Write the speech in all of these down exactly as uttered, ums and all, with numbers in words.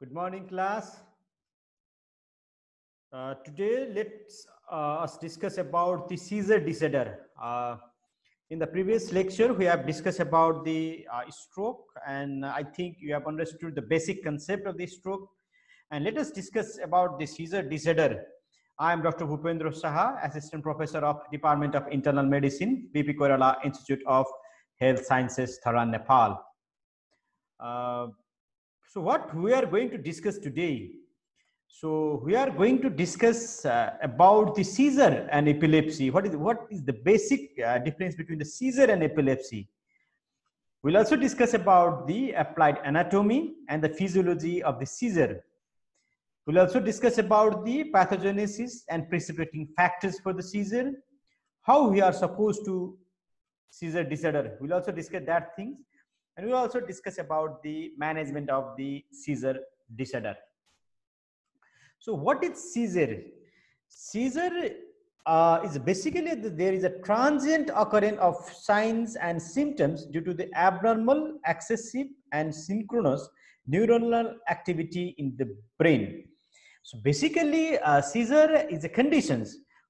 Good morning, class. Uh, today, let's uh, us discuss about the seizure disorder. Uh, in the previous lecture, we have discussed about the uh, stroke, and I think you have understood the basic concept of the stroke. And let us discuss about the seizure disorder. I am Doctor Bhupendra Shah, Assistant Professor of Department of Internal Medicine, B P Koirala Institute of Health Sciences, Dharan, Nepal. Uh, So what we are going to discuss today, so we are going to discuss uh, about the seizure and epilepsy. What is, what is the basic uh, difference between the seizure and epilepsy? We'll also discuss about the applied anatomy and the physiology of the seizure. We'll also discuss about the pathogenesis and precipitating factors for the seizure, how we are supposed to seizure disorder. We'll also discuss that things. And we will also discuss about the management of the seizure disorder. So what is seizure? Seizure uh, is basically the, there is a transient occurrence of signs and symptoms due to the abnormal, excessive and synchronous neuronal activity in the brain. So basically uh, seizure is a condition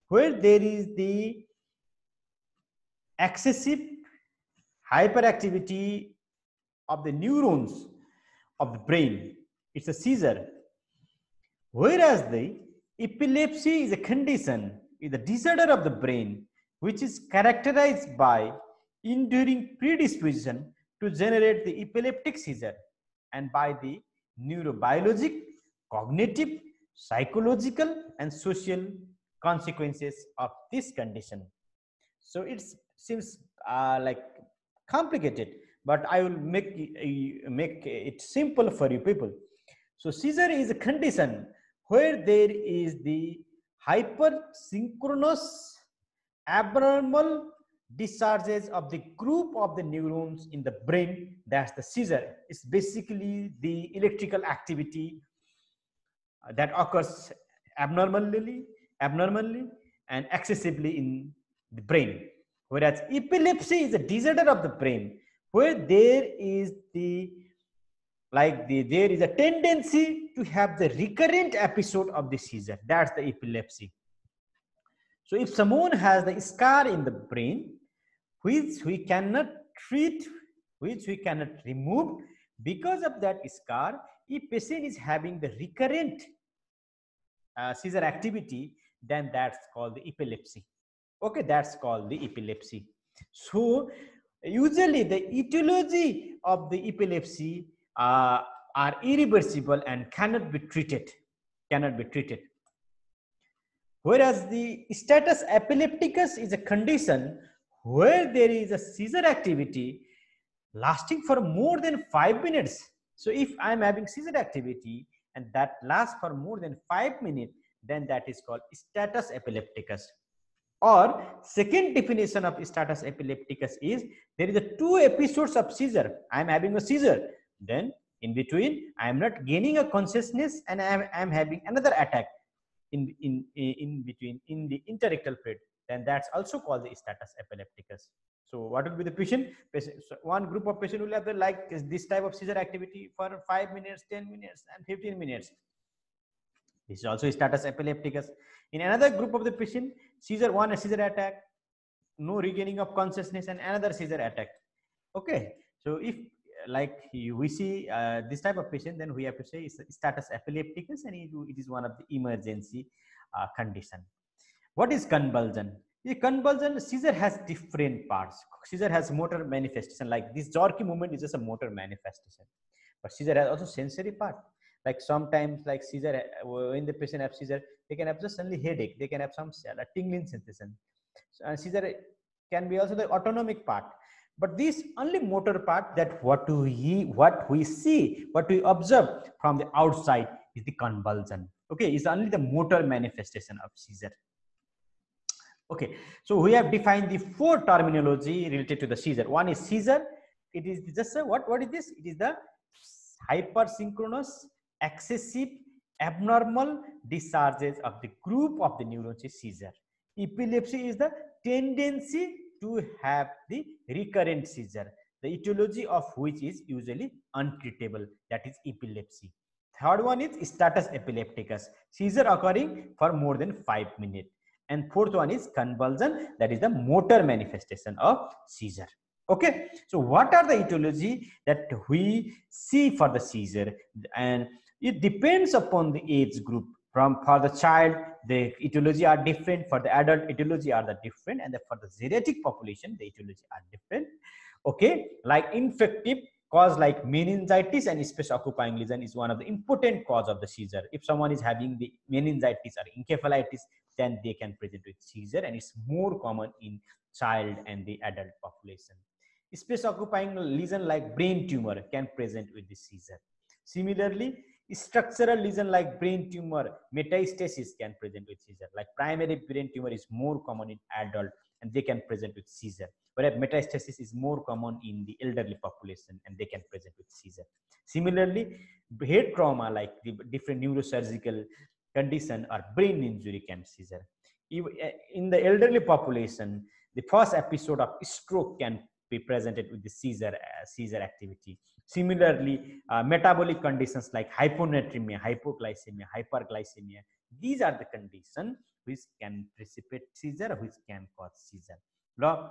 where there is the excessive hyperactivity of the neurons of the brain. It's a seizure. Whereas the epilepsy is a condition, is a disorder of the brain, which is characterized by enduring predisposition to generate the epileptic seizure and by the neurobiologic, cognitive, psychological, and social consequences of this condition. So it seems uh, like complicated, but I will make, make it simple for you people. So seizure is a condition where there is the hypersynchronous abnormal discharges of the group of the neurons in the brain. That's the seizure. It's basically the electrical activity that occurs abnormally, abnormally and excessively in the brain. Whereas epilepsy is a disorder of the brain, where there is the like the there is a tendency to have the recurrent episode of the seizure. That's the epilepsy. So if someone has the scar in the brain which we cannot treat, which we cannot remove, because of that scar, if patient is having the recurrent uh, seizure activity, then that's called the epilepsy. Okay, that's called the epilepsy. So usually the etiology of the epilepsy uh, are irreversible and cannot be treated, cannot be treated. Whereas the status epilepticus is a condition where there is a seizure activity lasting for more than five minutes. So if I'm having seizure activity and that lasts for more than five minutes, then that is called status epilepticus. Or second definition of status epilepticus is there is a two episodes of seizure. I am having a seizure, then in between I am not gaining a consciousness and I am, I am having another attack in, in, in between in the interictal fluid. Then that's also called the status epilepticus. So what will be the patient? So one group of patient will have the, like this type of seizure activity for five minutes, ten minutes and fifteen minutes. This is also status epilepticus. In another group of the patient, seizure one, a seizure attack, no regaining of consciousness, and another seizure attack. Okay, so if like you, we see uh, this type of patient, then we have to say it's status epilepticus, and it is one of the emergency uh, condition. What is convulsion? The convulsion seizure has different parts. Seizure has motor manifestation, like this jerky movement is just a motor manifestation, but seizure has also sensory part. Like sometimes, like seizure, when the patient have seizure, they can have just only headache. They can have some tingling sensation. So seizure can be also the autonomic part. But this only motor part, that what we what we see, what we observe from the outside is the convulsion. Okay, it's only the motor manifestation of seizure. Okay, so we have defined the four terminology related to the seizure. One is seizure. It is just a, what what is this? It is the hypersynchronous, excessive, abnormal discharges of the group of the neurons is seizure. Epilepsy is the tendency to have the recurrent seizure, the etiology of which is usually untreatable. That is epilepsy. Third one is status epilepticus, seizure occurring for more than five minutes. And fourth one is convulsion, that is the motor manifestation of seizure. Okay, so what are the etiology that we see for the seizure? And it depends upon the age group. From for the child, the etiology are different. For the adult, etiology are the different. And the, for the geriatric population, the etiology are different. Okay, like infective cause like meningitis and space occupying lesion is one of the important cause of the seizure. If someone is having the meningitis or encephalitis, then they can present with seizure, and it's more common in child and the adult population. Space occupying lesion like brain tumor can present with the seizure. Similarly, structural lesion like brain tumor metastasis can present with seizure. Like primary brain tumor is more common in adult, and they can present with seizure. Whereas metastasis is more common in the elderly population, and they can present with seizure. Similarly, head trauma like the different neurosurgical condition or brain injury can seizure. In the elderly population, the first episode of stroke can be presented with the seizure uh, seizure activity. Similarly, uh, metabolic conditions like hyponatremia, hypoglycemia, hyperglycemia, these are the conditions which can precipitate seizure, which can cause seizure. Now,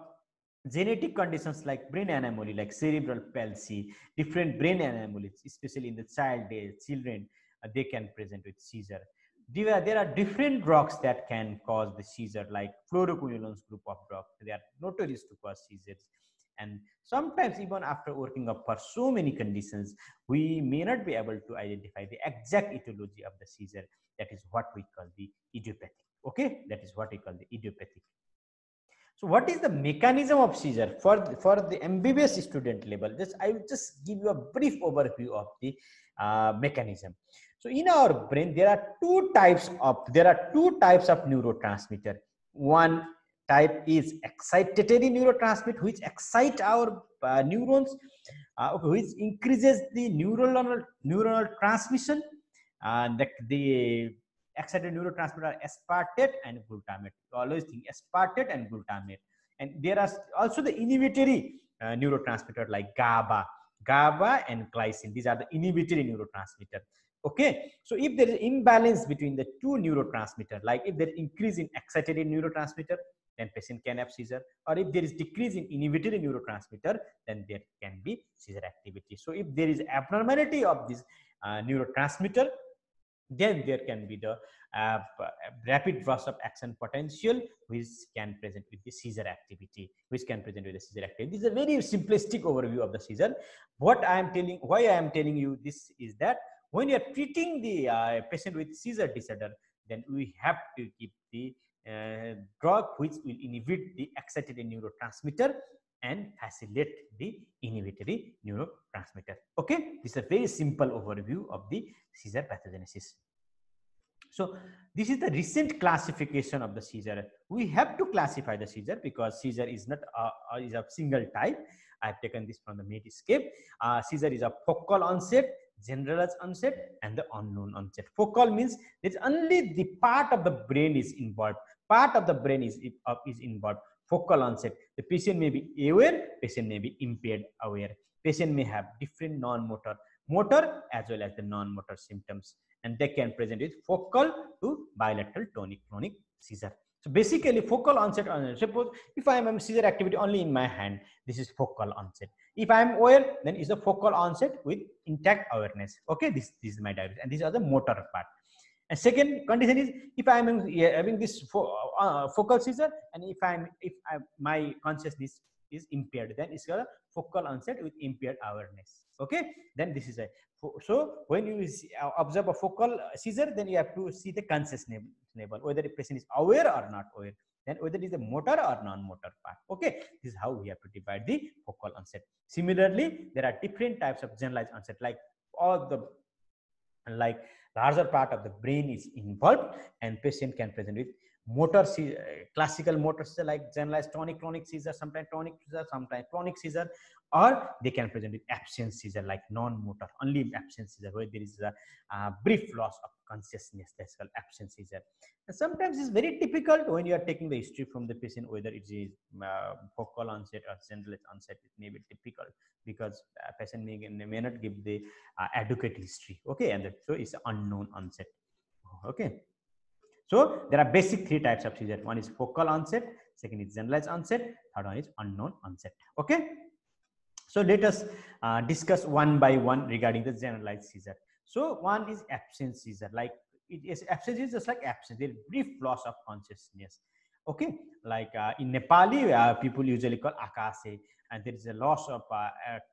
genetic conditions like brain anomaly, like cerebral palsy, different brain anomalies, especially in the child, children, uh, they can present with seizure. There are different drugs that can cause the seizure, like fluoroquinolones group of drugs. They are notorious to cause seizures. And sometimes even after working up for so many conditions, we may not be able to identify the exact etiology of the seizure. That is what we call the idiopathic. Okay, that is what we call the idiopathic. So what is the mechanism of seizure? For, for the M B B S student level, just, I will just give you a brief overview of the uh, mechanism. So in our brain, there are two types of, there are two types of neurotransmitter. One type is excitatory neurotransmitter, which excite our uh, neurons, uh, which increases the neuronal neuronal transmission. And uh, the, the excitatory neurotransmitter are aspartate and glutamate. You always think aspartate and glutamate. And there are also the inhibitory uh, neurotransmitter like GABA, GABA and glycine. These are the inhibitory neurotransmitter. Okay, so if there is imbalance between the two neurotransmitter, like if there is increase in excitatory neurotransmitter, then patient can have seizure, or if there is decrease in inhibitory neurotransmitter, then there can be seizure activity. So if there is abnormality of this uh, neurotransmitter, then there can be the uh, rapid rush of action potential, which can present with the seizure activity, which can present with the seizure activity. This is a very simplistic overview of the seizure. What I am telling, why I am telling you this is that when you are treating the uh, patient with seizure disorder, then we have to keep the Uh, drug which will inhibit the excitatory neurotransmitter and facilitate the inhibitory neurotransmitter. Okay, this is a very simple overview of the seizure pathogenesis. So this is the recent classification of the seizure. We have to classify the seizure because seizure is not uh, is of single type. I have taken this from the Medscape. Uh, seizure is a focal onset, generalized onset, and the unknown onset. Focal means there's only the part of the brain is involved. Part of the brain is, is involved, focal onset. The patient may be aware, patient may be impaired aware. Patient may have different non-motor, motor as well as the non-motor symptoms. And they can present with focal to bilateral tonic-clonic seizure. So basically focal onset, suppose if I am seizure activity only in my hand, this is focal onset. If I am aware, then is the focal onset with intact awareness. Okay, this, this is my diagnosis. And these are the motor part. And second condition is if I am having this fo uh, focal seizure, and if I am if I, my consciousness is impaired, then it's a focal onset with impaired awareness. Okay, then this is a so when you observe a focal seizure, then you have to see the consciousness level, whether the person is aware or not aware, then whether it is a motor or non-motor part. Okay, this is how we have to divide the focal onset. Similarly, there are different types of generalized onset, like all the like larger part of the brain is involved, and patient can present with motor seizure, classical motor seizure like generalized tonic clonic seizure, sometimes tonic seizure, sometimes clonic seizure, or they can present with absence seizure like non-motor, only absence seizure where there is a uh, brief loss of consciousness. That's called absence seizure. And sometimes it's very difficult when you are taking the history from the patient whether it is uh, focal onset or generalized onset. It may be difficult because uh, patient may, may not give the uh, adequate history. Okay, and that, so it's unknown onset. Okay. So there are basic three types of seizure. One is focal onset, second is generalized onset, third one is unknown onset. Okay. So let us uh, discuss one by one regarding the generalized seizure. So one is absence seizure. Like it is absence is just like absence, there is brief loss of consciousness. Okay, like uh, in Nepali, uh, people usually call akase, and there is a loss of uh,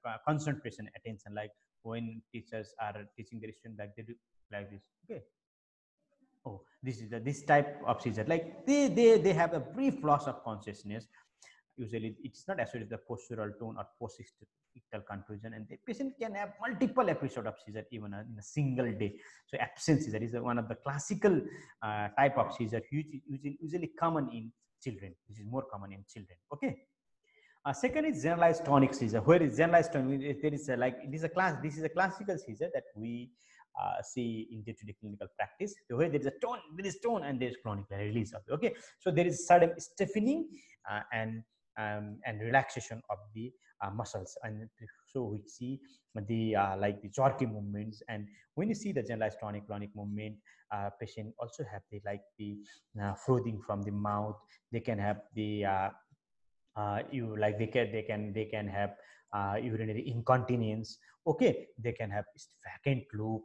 uh, concentration, attention. Like when teachers are teaching their students, like they do like this. Okay. Oh, this is the, this type of seizure. Like they they they have a brief loss of consciousness. Usually, it's not associated with the postural tone or postictal confusion, and the patient can have multiple episodes of seizure even in a single day. So, absence seizure is one of the classical uh, type of seizure, usually usually common in children. This is more common in children. Okay. Uh, second is generalized tonic seizure. Where is generalized tonic? There is a, like this is a class. This is a classical seizure that we Uh, see in day-to-day clinical practice. So where there is a tone, there is tone, and there is clonic release of it. Okay, so there is sudden stiffening uh, and um, and relaxation of the uh, muscles, and so we see the uh, like the jerky movements. And when you see the generalized tonic clonic movement, uh, patient also have the like the uh, frothing from the mouth. They can have the uh, uh, you like they can they can they can have uh, urinary incontinence. Okay, they can have vacant look.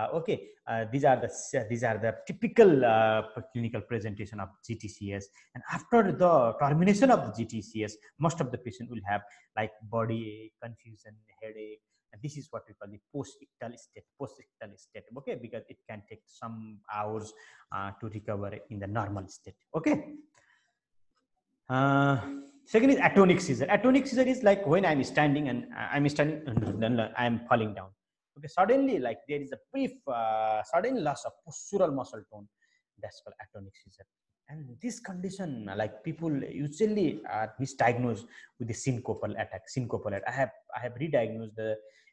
Uh, okay, uh, these are the uh, these are the typical uh, clinical presentation of G T C S, and after the termination of the G T C S, most of the patient will have like body ache, confusion, headache, and this is what we call the postictal state. Postictal state, okay, because it can take some hours uh, to recover in the normal state. Okay. Uh, second is atonic seizure. Atonic seizure is like when I'm standing and I'm standing and I'm falling down. Okay, suddenly like there is a brief uh, sudden loss of postural muscle tone. That's called atonic seizure. And this condition, like people usually are misdiagnosed with the syncopal attack. Syncopal attack. I have I have re-diagnosed the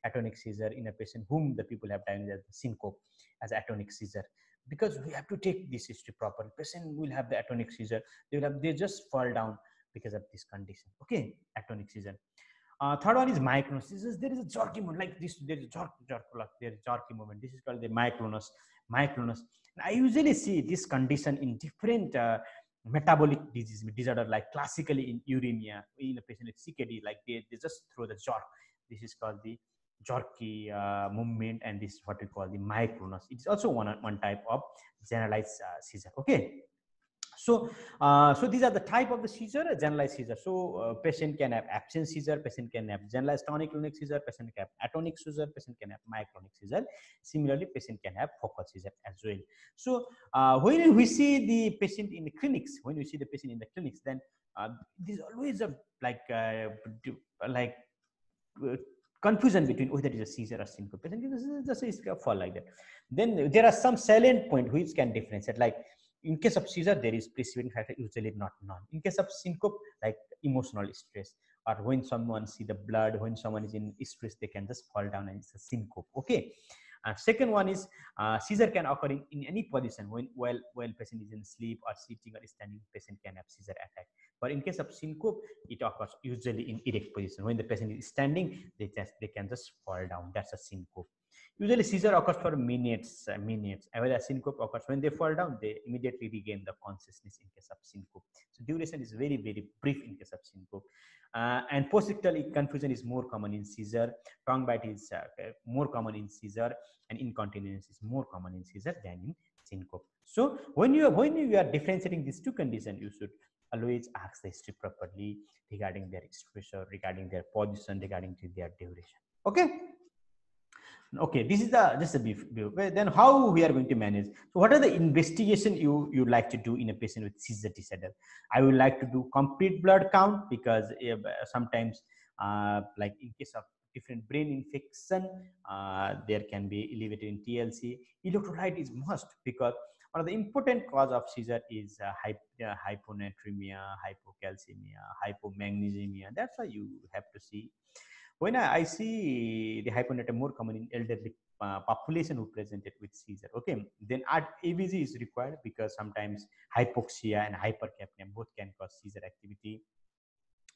atonic seizure in a patient whom the people have diagnosed as syncope as atonic seizure, because we have to take this history properly. Patient will have the atonic seizure. They will have they just fall down because of this condition. Okay, atonic seizure. Uh, third one is micronosis. There is a jerky movement like this. There is a jerk, jerk, there is jerky movement. This is called the micronos. Micronos. And I usually see this condition in different uh, metabolic disease disorder, like classically in uremia, in a patient with C K D, like they, they just throw the jerk. This is called the jerky uh, movement, and this is what we call the micronos. It's also one one type of generalized uh, seizure. Okay. So, uh, so these are the type of the seizure, generalized seizure. So, uh, patient can have absence seizure, patient can have generalized tonic-clonic seizure, patient can have atonic seizure, patient can have myoclonic seizure. Similarly, patient can have focal seizure as well. So, uh, when we see the patient in the clinics, when we see the patient in the clinics, then uh, there's always a like uh, like uh, confusion between whether it is a seizure or syncope. Patient just is fall like that. Then there are some salient points which can differentiate, like. In case of seizure, there is precipitating factor usually not known. In case of syncope, like emotional stress, or when someone see the blood, when someone is in stress, they can just fall down and it's a syncope. Okay. Uh, second one is uh, seizure can occur in, in any position. When while while patient is in sleep or sitting or standing, patient can have seizure attack. But in case of syncope, it occurs usually in erect position. When the patient is standing, they just they can just fall down. That's a syncope. Usually seizure occurs for minutes, uh, minutes. Whereas syncope occurs when they fall down, they immediately regain the consciousness in case of syncope. So duration is very, very brief in case of syncope. Uh, and postictal confusion is more common in seizure. Tongue bite is uh, more common in seizure, and incontinence is more common in seizure than in syncope. So when you are, when you are differentiating these two conditions, you should always ask the history properly regarding their exposure, regarding their position, regarding to their duration. Okay. Okay, this is the just a view. Then how we are going to manage? So, what are the investigation you you like to do in a patient with seizure disorder? I would like to do complete blood count, because if, uh, sometimes, uh, like in case of different brain infection, uh, there can be elevated in T L C. Electrolyte is must, because One of the important cause of seizure is uh, hyp uh, hyponatremia, hypocalcemia, hypomagnesemia. That's why you have to see. When I see the hyponatremia more common in elderly uh, population who presented with seizure, okay, then A B G is required because sometimes hypoxia and hypercapnia both can cause seizure activity.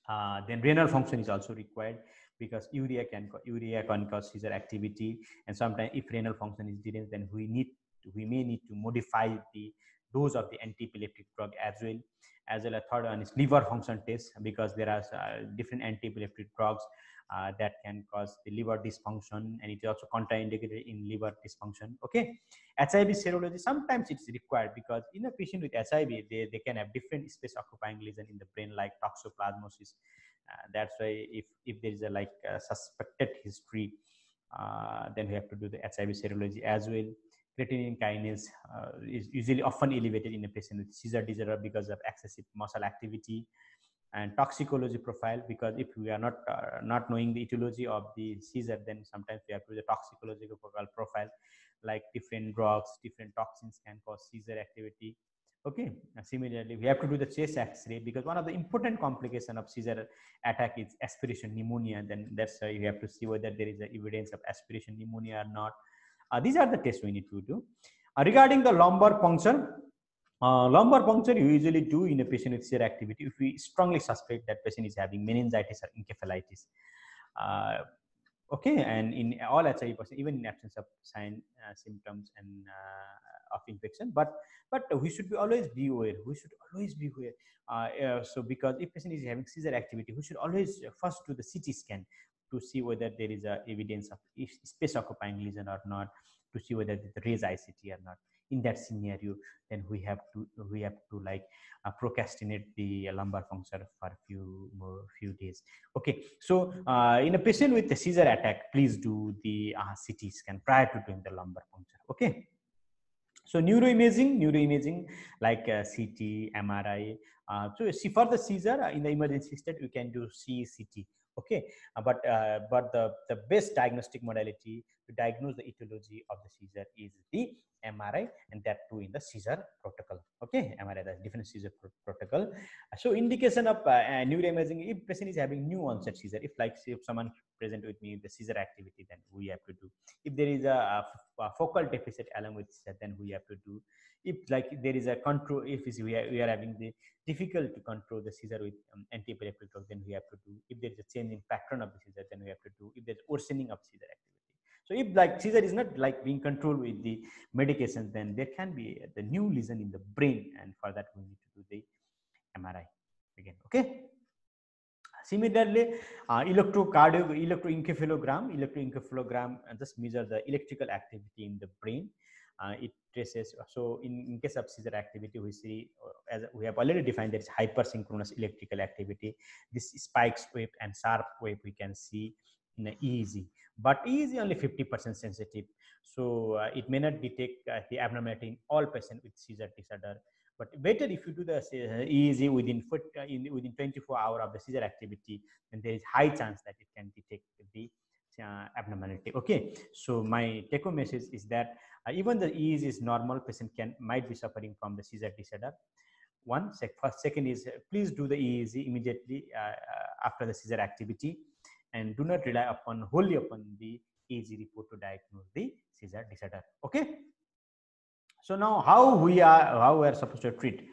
Uh, then renal function is also required because urea can urea can cause seizure activity, and sometimes if renal function is diminished, then we need to, we may need to modify the dose of the antiepileptic drug as well. As well, a third one is liver function test, because there are uh, different antiepileptic drugs uh, that can cause the liver dysfunction, and it is also contraindicated in liver dysfunction. Okay, H I V serology sometimes it's required because in a patient with H I V, they, they can have different space occupying lesion in the brain like toxoplasmosis. Uh, that's why if if there is a like a suspected history, uh, then we have to do the H I V serology as well. Creatine kinase uh, is usually often elevated in a patient with seizure disorder because of excessive muscle activity, and toxicology profile, because if we are not uh, not knowing the etiology of the seizure, then sometimes we have to do the toxicological profile, like different drugs, different toxins can cause seizure activity. Okay, and similarly, we have to do the chest X-ray because one of the important complication of seizure attack is aspiration pneumonia, and then that's why you have to see whether there is an evidence of aspiration pneumonia or not. Uh, these are the tests we need to do. Uh, regarding the lumbar puncture, uh, lumbar puncture you usually do in a patient with seizure activity if we strongly suspect that patient is having meningitis or encephalitis. Uh, okay, and in all H I V patients, even in absence of sign, uh, symptoms, and uh, of infection, but but we should be always be aware. We should always be aware. Uh, uh, so because if patient is having seizure activity, we should always first do the C T scan to see whether there is a evidence of space occupying lesion or not, to see whether it raise I C T or not. In that scenario, then we have to we have to like uh, procrastinate the lumbar puncture for a few more few days. Okay, so uh, in a patient with a seizure attack, please do the uh, C T scan prior to doing the lumbar puncture. Okay. So neuroimaging, neuroimaging like uh, C T, M R I. Uh, so for the seizure in the emergency state, we can do C E C T. Okay, uh, but uh, but the the best diagnostic modality to diagnose the etiology of the seizure is the M R I, and that too in the seizure protocol. Okay, M R I, the different seizure pro protocol. So indication of uh, uh, neuroimaging, if patient is having new onset seizure, if like say, if someone present with me the seizure activity, then we have to do. If there is a, a focal deficit along with seizure, then we have to do. If like there is a control, if we are, we are having the difficult to control the seizure with um, antiepileptic drug, then we have to do. If there is a change in pattern of the seizure, then we have to do. If there is worsening of seizure activity. So if like seizure is not like being controlled with the medications, then there can be the new lesion in the brain, and for that we need to do the M R I again. Okay. Similarly, uh, electrocardio, electroencephalogram, electroencephalogram just measure the electrical activity in the brain. Uh, it traces. So in, in case of seizure activity, we see uh, as we have already defined that it's hypersynchronous electrical activity. This spikes wave and sharp wave we can see in the E E G, but E E G only fifty percent sensitive, so uh, it may not detect uh, the abnormality in all patients with seizure disorder. But better if you do the E E G within uh, in, within twenty-four hours of the seizure activity, then there is high chance that it can detect the uh, abnormality. Okay, so my take-home message is that uh, even the E E G is normal, patient can might be suffering from the seizure disorder. One sec first, second is uh, please do the E E G immediately uh, after the seizure activity, and do not rely upon wholly upon the E E G report to diagnose the seizure disorder. Okay. So now, how we are how we are supposed to treat?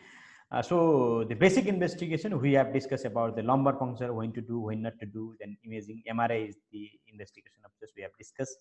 Uh, so the basic investigation we have discussed about the lumbar puncture, when to do, when not to do. Then imaging, M R I is the investigation of this we have discussed.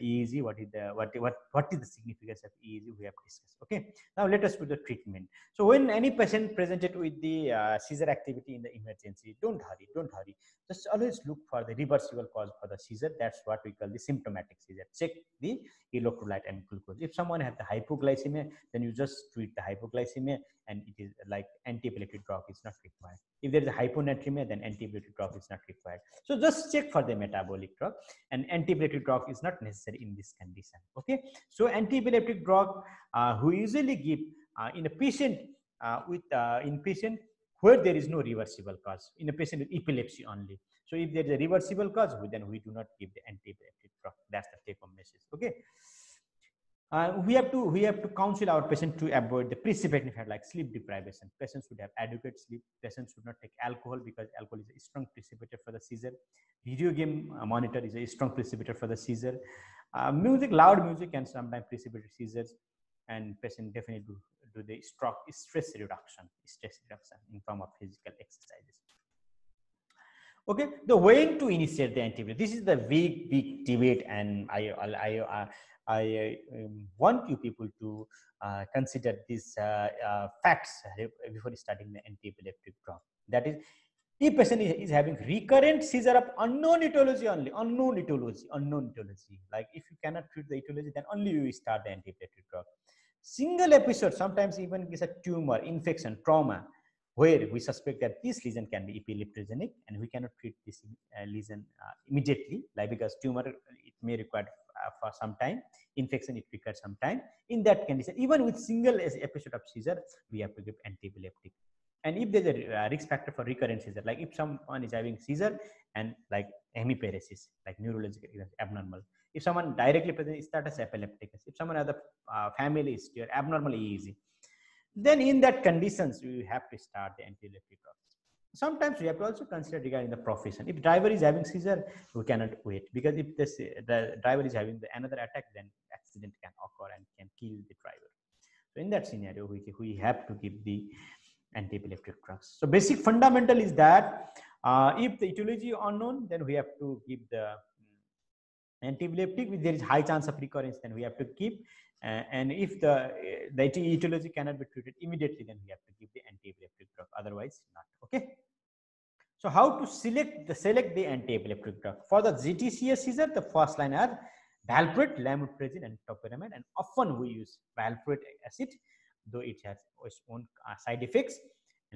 E E G, what is the what what what is the significance of E E G we have discussed. Okay. Now let us do the treatment. So when any patient presented with the uh, seizure activity in the emergency, don't hurry, don't hurry. Just always look for the reversible cause for the seizure. That's what we call the symptomatic seizure. Check the electrolyte and glucose. If someone has the hypoglycemia, then you just treat the hypoglycemia, and it is like antiepileptic drug is not required. If there is a hyponatremia, then antiepileptic drug is not required. So just check for the metabolic drug, and antiepileptic drug is not necessary in this condition. Okay, so antiepileptic drug uh, we usually give uh, in a patient uh, with uh, in patient where there is no reversible cause, in a patient with epilepsy only. So if there is a reversible cause, then we do not give the antiepileptic drug. That's the take-home message. Okay. Uh, we have to we have to counsel our patient to avoid the precipitating effect like sleep deprivation. Patients should have adequate sleep. Patients should not take alcohol because alcohol is a strong precipitator for the seizure. Video game monitor is a strong precipitator for the seizure. Uh, music, loud music can sometimes precipitate seizures, and patient definitely do, do the stroke, stress reduction, stress reduction in form of physical exercises. Okay, the way to initiate the antibiotic. This is the big big debate, and I I. I I um, want you people to uh, consider these uh, uh, facts before starting the antiepileptic drug. That is, if patient is, is having recurrent seizure of unknown etiology only, unknown etiology, unknown etiology. Like if you cannot treat the etiology, then only you start the antiepileptic drug. Single episode, sometimes even is a tumor, infection, trauma, where we suspect that this lesion can be epileptogenic, and we cannot treat this uh, lesion uh, immediately, like because tumor it may require Uh, for some time, infection it requires some time. In that condition, even with single episode of seizure, we have to give antiepileptic. And if there's a risk factor for recurrent seizure, like if someone is having seizure and like hemiparesis, like neurological abnormal, if someone directly present status epilepticus, if someone has a uh, family history or abnormal E E G, then in that conditions we have to start the antiepileptic process. Sometimes we have to also consider regarding the profession. If driver is having seizure, we cannot wait, because if this, the driver is having another attack, then accident can occur and can kill the driver. So in that scenario, we, we have to give the antiepileptic drugs. So basic fundamental is that uh, if the etiology is unknown, then we have to give the antiepileptic. If there is high chance of recurrence, then we have to give. Uh, and if the, the etiology cannot be treated immediately, then we have to give the antiepileptic drug. Otherwise, not. Okay. So how to select the select the antiepileptic drug for the G T C S seizure? The first line are valproate, lamotrigine, and topiramate, and often we use valproate acid, though it has its own side effects.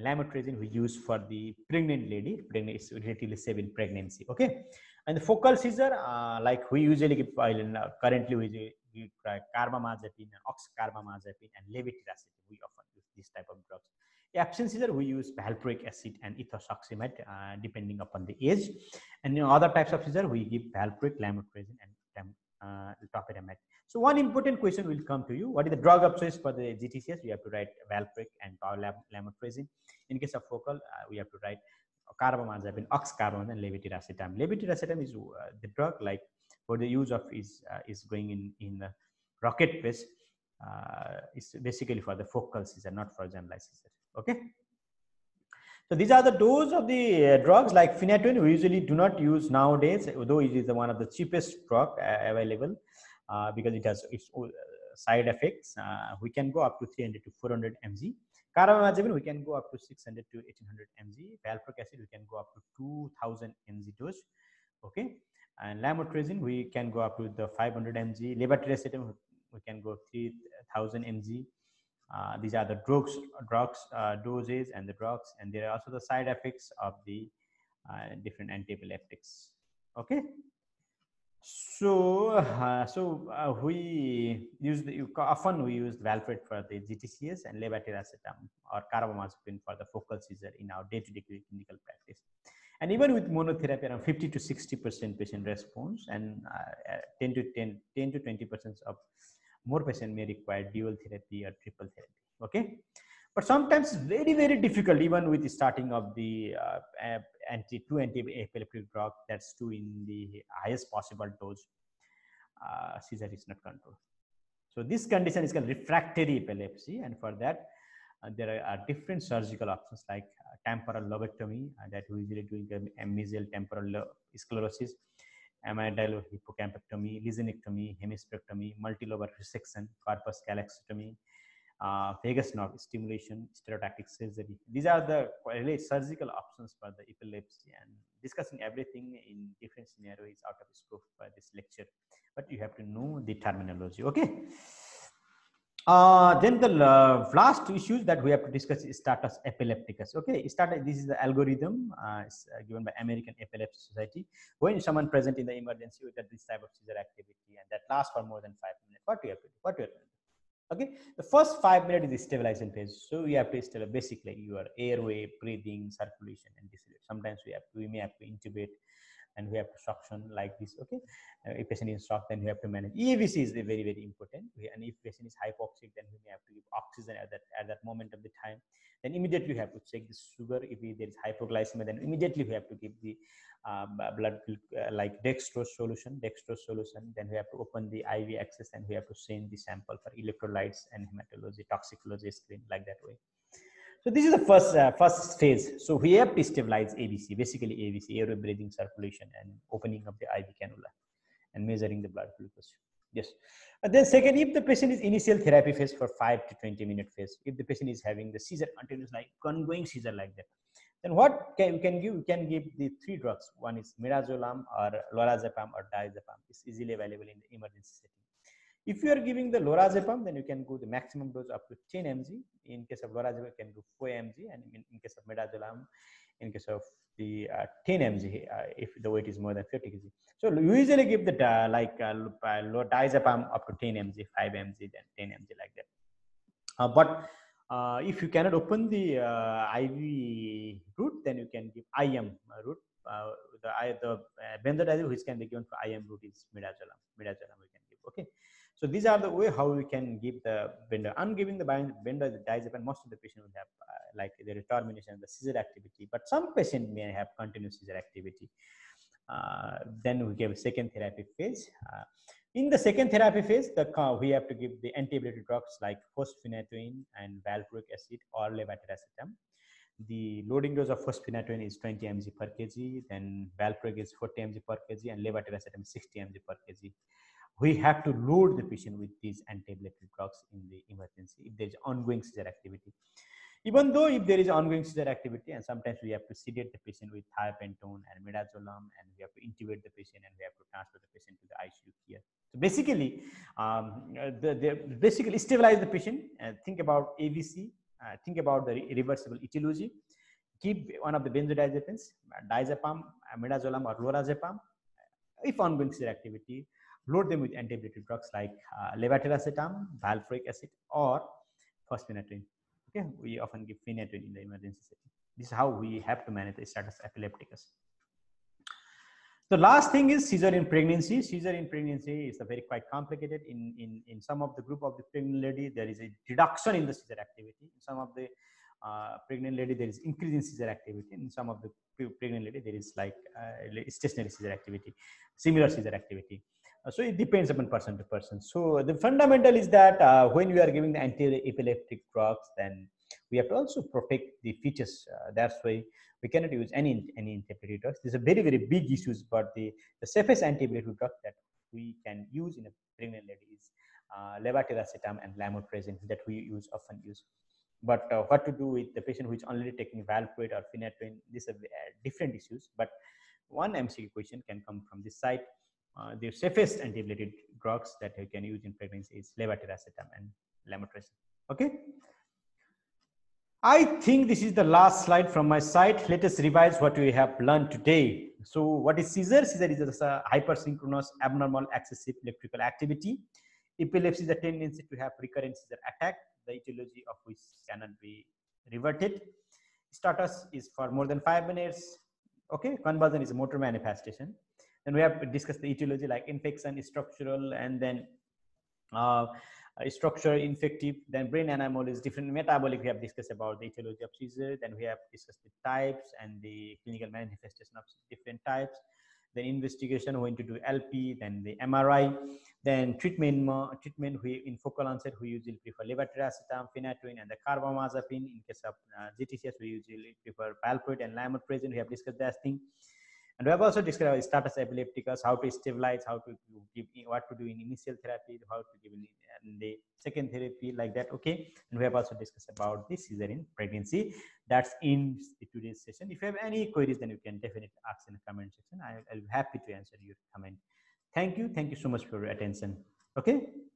Lamotrigine we use for the pregnant lady, pregnant is relatively safe in pregnancy. Okay, and the focal seizure, uh, like we usually give uh, currently we give uh, carbamazepine, oxcarbamazepine, and levetiracetam. We often use this type of drugs. Absence seizure we use valproic acid and ethosuximate uh, depending upon the age, and you know, other types of seizure we give valproic, lamotrigine, and uh, topiramate. So one important question will come to you: what is the drug of choice for the G T C S? We have to write valproic and lamotrigine. In case of focal, uh, we have to write carbamazepine, oxcarbamazepine, and levetiracetam. Levetiracetam is uh, the drug like for the use of is uh, is going in in the rocket phase. Uh, it's basically for the focal seizure, not for generalized seizure. Okay, so these are the dose of the uh, drugs. Like phenytoin we usually do not use nowadays, although it is the one of the cheapest drug uh, available, uh, because it has its own side effects. Uh, we can go up to three hundred to four hundred milligrams. Carbamazepine we can go up to six hundred to eighteen hundred milligrams. Valproic acid we can go up to two thousand milligrams dose. Okay, and lamotrigine we can go up to the five hundred milligrams. Levetiracetam we can go three thousand milligrams. Uh, these are the drugs, drugs uh, doses and the drugs, and there are also the side effects of the uh, different antiepileptics. Okay, so uh, so uh, we use the, often we use valproate for the G T C S and levetiracetam or carbamazepine for the focal seizure in our day-to-day clinical practice. And even with monotherapy, around fifty to sixty percent patient response, and uh, ten to twenty percent of more patient may require dual therapy or triple therapy. Okay, but sometimes very very difficult even with the starting of the uh, anti two antiepileptic drug, that's two in the highest possible dose. Uh, seizure is not controlled. So this condition is called refractory epilepsy, and for that uh, there are different surgical options like uh, temporal lobectomy uh, that we usually doing uh, mesial temporal sclerosis, amyloid hippocampectomy, lesionectomy, hemispherectomy, multilobar resection, corpus callosectomy, uh, vagus nerve stimulation, stereotactic surgery. These are the really surgical options for the epilepsy, and discussing everything in different scenarios is out of scope for this lecture, but you have to know the terminology. Okay, uh, then the last issues that we have to discuss is status epilepticus. Okay, status, this is the algorithm uh, is given by American Epilepsy Society. When someone present in the emergency with this type of seizure activity and that lasts for more than five minutes, what we have to do, what we have to do. Okay, the first five minutes is the stabilization phase, so we have to stabilize basically your airway, breathing, circulation, and distillate. Sometimes we have to, we may have to intubate, and we have to suction like this. Okay, uh, if patient is shocked, then we have to manage. E A B C is the very very important. we, and if patient is hypoxic, then we may have to give oxygen at that at that moment of the time. Then immediately we have to check the sugar. If we, there is hypoglycemia, then immediately we have to give the um, blood uh, like dextrose solution, dextrose solution. Then we have to open the I V access, and we have to send the sample for electrolytes and hematology, toxicology screen, like that way. So this is the first uh, first phase. So we have to stabilize A B C, basically A B C, airway, breathing, circulation, and opening of the I V cannula and measuring the blood glucose. Yes. And then second, if the patient is initial therapy phase for five to twenty minute phase, if the patient is having the seizure, continuous like ongoing seizure like that, then what can you can give? You can give the three drugs. One is mirazolam or lorazepam or diazepam. It's easily available in the emergency setting. If you are giving the lorazepam, then you can go the maximum dose up to ten milligrams. In case of lorazepam, you can go four milligrams, and in, in case of midazolam, in case of the uh, ten milligrams, uh, if the weight is more than fifty kilograms. So usually give the uh, like uh, diazepam up to ten milligrams, five milligrams, then ten milligrams, like that. Uh, but uh, if you cannot open the uh, I V route, then you can give I M route. Uh, the I, the uh, benzodiazepine which can be given for I M route is midazolam. Midazolam we can give. Okay. So these are the way how we can give the bender. I'm giving the bender the diazepam. Most of the patient will have uh, like the determination of the seizure activity, but some patient may have continuous seizure activity. Uh, then we give a second therapy phase. Uh, in the second therapy phase, the we have to give the antiability drugs like phosphonamidine and valproic acid or levetiracetam. The loading dose of phosphonamidine is twenty milligrams per kg, then valproic is forty milligrams per kg, and levetiracetam sixty milligrams per kg. We have to load the patient with these antiplatelet drugs in the emergency if there is ongoing seizure activity. Even though if there is ongoing seizure activity, and sometimes we have to sedate the patient with thiopentone and midazolam, and we have to intubate the patient, and we have to transfer the patient to the I C U here. So basically, um, the, the basically stabilize the patient and think about A B C, uh, think about the reversible etiology. Keep one of the benzodiazepines, diazepam, midazolam, or lorazepam. If ongoing seizure activity, load them with antiplatelet drugs like uh, levetiracetam, valproic acid, or phosphonamidine. Okay, we often give phenytoin in the emergency setting. This is how we have to manage the status epilepticus. The last thing is seizure in pregnancy. Seizure in pregnancy is a very quite complicated. In in in some of the group of the pregnant lady, there is a reduction in the seizure activity. In some of the uh, pregnant lady, there is increase in seizure activity. In some of the pregnant lady, there is like uh, stationary seizure activity, similar seizure activity. So it depends upon person to person. So the fundamental is that uh, when we are giving the anti-epileptic drugs, then we have to also protect the fetus. Uh, that's why we cannot use any any anti-epileptic drugs. These are very very big issues. But the, the safest anti-epileptic drug that we can use in a pregnant lady is uh, levetiracetam and lamotrigine that we use often use. But uh, what to do with the patient who is already taking valproate or phenytoin? These are different issues. But one M C Q question can come from this side. Uh, the safest antiplatelet drugs that you can use in pregnancy is levetiracetam and lamotrigine. Okay. I think this is the last slide from my side. Let us revise what we have learned today. So what is seizure? Seizure is a hypersynchronous, abnormal, excessive electrical activity. Epilepsy is a tendency to have recurrent seizure attack, the etiology of which cannot be reverted. Status is for more than five minutes. Okay. Convulsion is a motor manifestation. Then we have discussed the etiology like infection, structural, and then uh, structural, infective, then brain anomalies, different metabolic. We have discussed about the etiology of seizure. Then we have discussed the types and the clinical manifestation of different types. Then investigation, when to do L P, then the M R I. Then treatment, treatment we, in focal onset, we usually prefer levetiracetam, phenytoin, and the carbamazepine. In case of uh, G T C S, we usually prefer valproate and lamotrigine. We have discussed that thing. And we have also described status epilepticus, how to stabilize, how to give, what to do in initial therapy, how to give in the second therapy, like that. Okay. And we have also discussed about the seizure in pregnancy. That's in today's session. If you have any queries, then you can definitely ask in the comment section. I, I'll be happy to answer your comment. Thank you. Thank you so much for your attention. Okay.